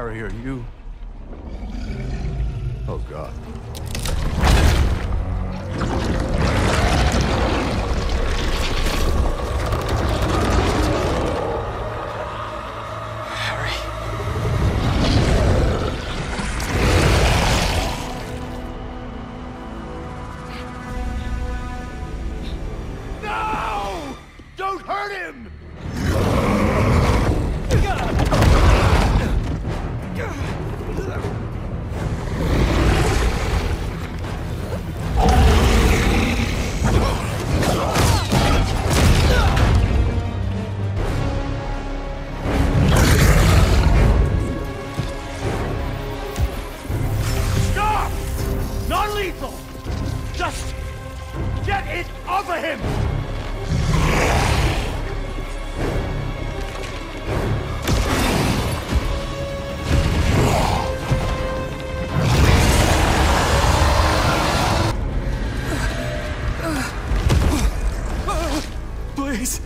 fire here, you... Oh, God. Just get it over him! Please.